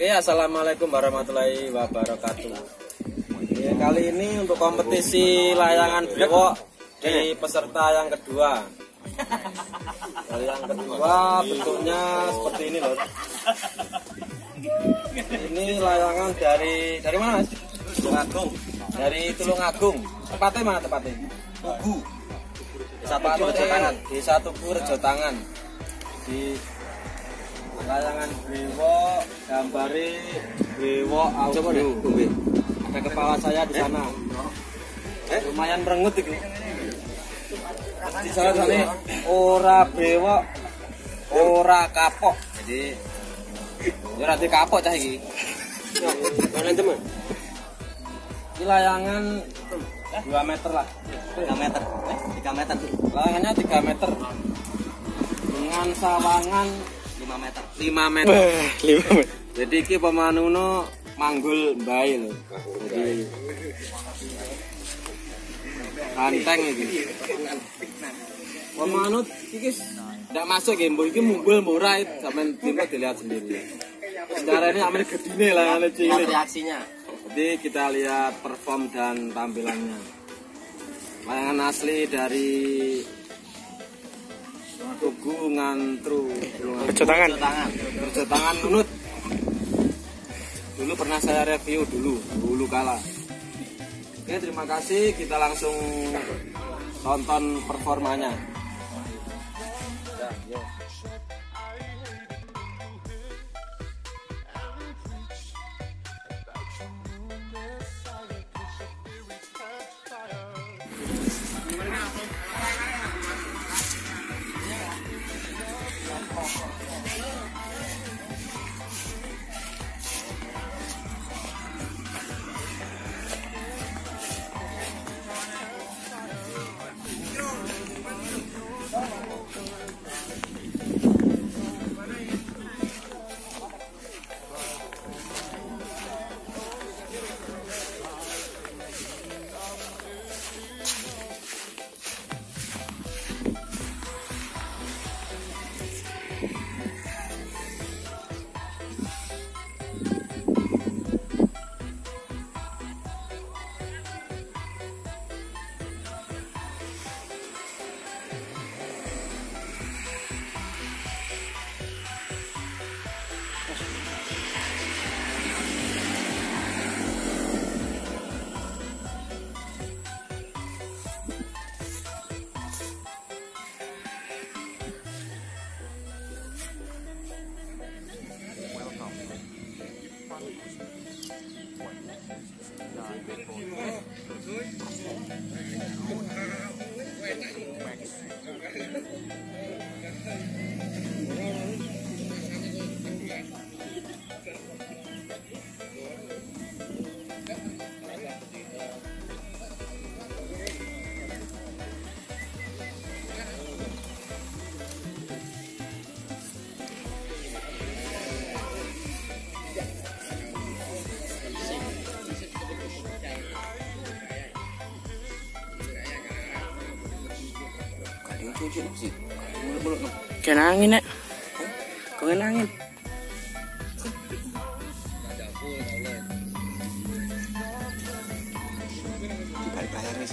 Oke, assalamualaikum warahmatullahi wabarakatuh. Ya, kali ini untuk kompetisi layangan brewog di peserta yang kedua. Kali yang kedua bentuknya seperti ini loh. Ini layangan dari mana? Tulungagung. Dari Tulungagung. Tepatnya mana tepatnya? Tugu. Desa Tugu, Rejotangan. Di layangan brewog, gambari brewog audio. Ada kepala saya di sana. Lumayan merengut itu. Di sana ora brewog, ora kapok. Jadi ora di kapok cah iki. Mana teman? Ini layangan 2 meter lah. 3 meter. Layangannya 3 meter. Dengan sawangan 5 meter. 5 meter. Jadi iki pemanuno manggul bae lho. Jadi anteng iki. Pemanut iki ndak masuk ya, mbok iki munggul murah sampean tipe dilihat sendiri. Secara ini amene gedine lah cilik reaksinya. Jadi kita lihat perform dan tampilannya. Layangan asli dari Tugu ngantru Rejotangan Ngunut. Dulu pernah saya review dulu kala. Oke, terima kasih, kita langsung tonton performanya. Kena angin nek. Kena angin. Dibayar wis.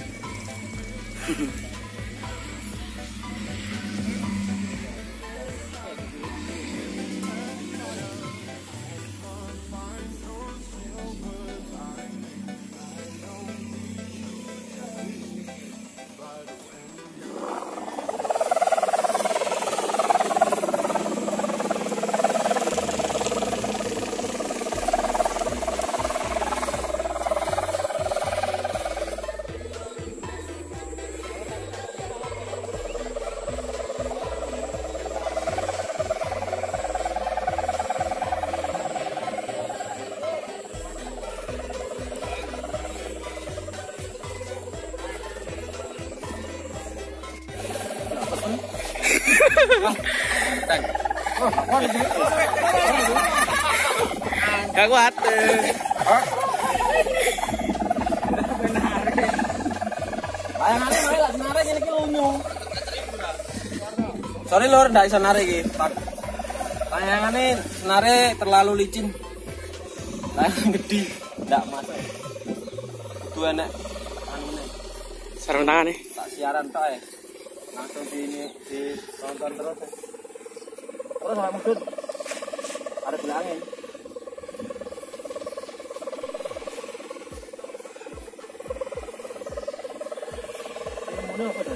Gak kuat. Sorry lor, ndak bisa narik iki. Layangannya senare terlalu licin. Layangan gede ndak masuk. Dua anak anune. Sarung tangan nih. Tak siaran tok ya. Langsung di ini ditonton terus. Ya. Terus malah mudun. Ada belangin. Ini apa dah?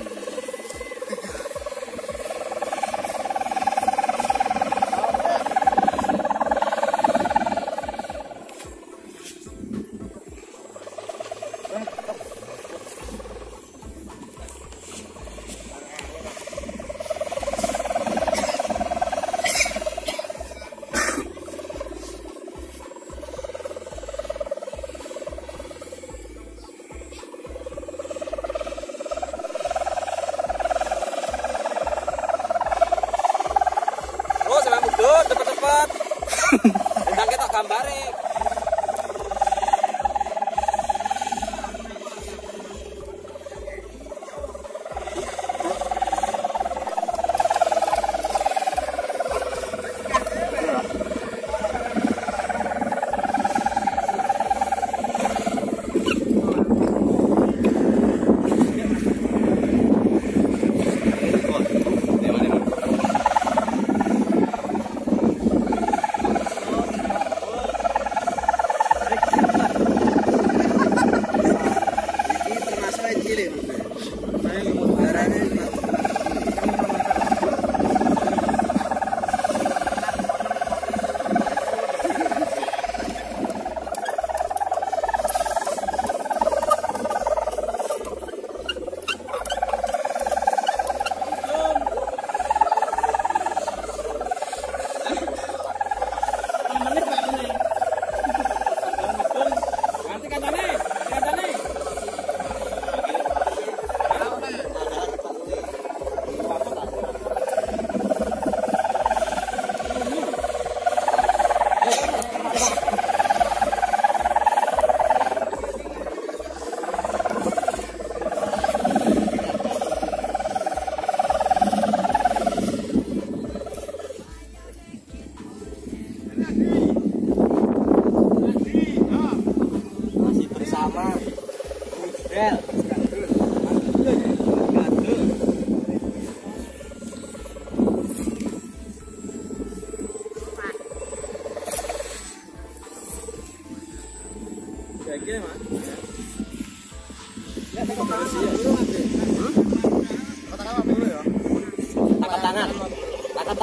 Cepet-cepet tentang kita gambarin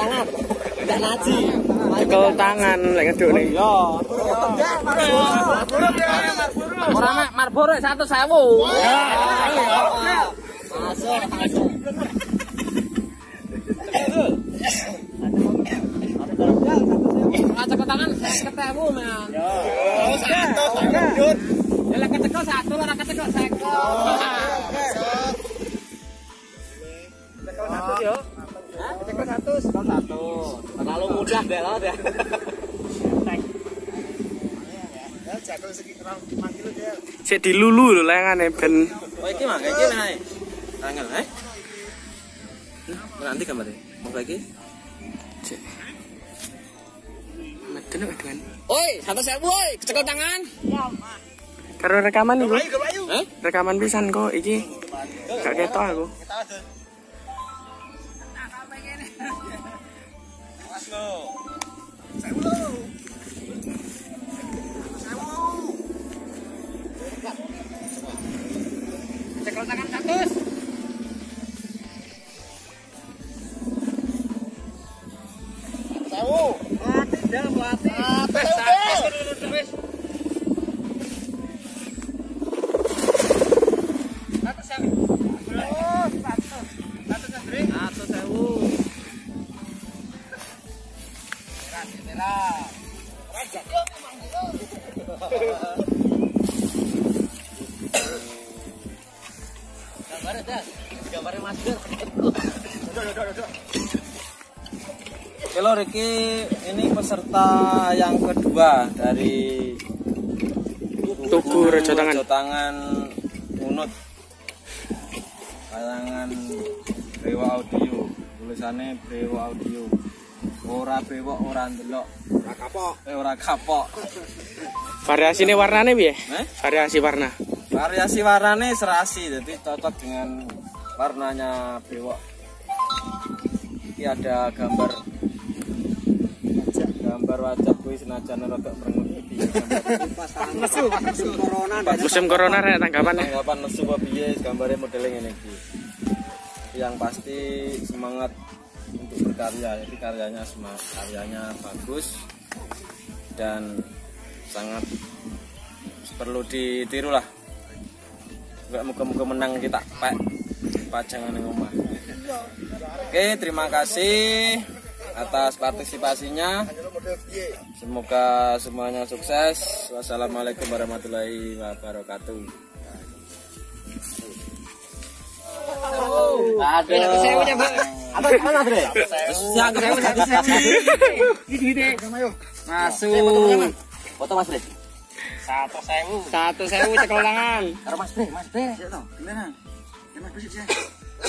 tangan enggak naji cekel tangan lek ngeduk ning yo ora mak marboro 100.000 masuk masuk cekel tangan 50.000 Mang yo 100 lek cekel 1 ora cekel 50 cekel 1 yo. Hah? Cekel 100. Cekel 100. Terlalu mudah deh laut ya. Ya, cekel sekitar 5 kilo dia. Sik dilulu lho layangane ben. Oh iki mah iki nae. Angel, eh. Nanti gambarnya. Mau lagi? Sik. Meten wedan. Oi, 100.000 oi, cekel tangan. Ya, Mas. Karo rekaman iki. Hah? Rekaman pisan kok iki. Gak ketok aku. Cekel tangan 100. Sewu. Tinggal melatih. Halo Riki, ini peserta yang kedua dari Tugu Rejotangan Ngunut layangan Brewog audio, tulisannya Brewog audio. Ora brewog ora ndelok. Ora kapok. Ora kapok. Variasine warnane piye? Variasi warna. Variasi warnane serasi, jadi cocok dengan warnanya brewog. Ini ada gambar wajah kuwi senajan rodok merengut iki. Nesu, corona. Musim corona rek tanggapane. Tanggapan nesu apa piye gambare modele ngene iki. Yang pasti semangat untuk berkarya. Jadi karyanya semangat, karyanya bagus dan sangat perlu ditiru lah. Enggak muga-muga menang kita Pak. Pajangan ning omah. Oke, terima kasih atas partisipasinya. Semoga semuanya sukses. Wassalamualaikum warahmatullahi wabarakatuh. Masuk. Foto Mas Bre. 1.000. 1.000 cekel tangan. Mas Bre, Mas Bre. Gimana? Mas Bre.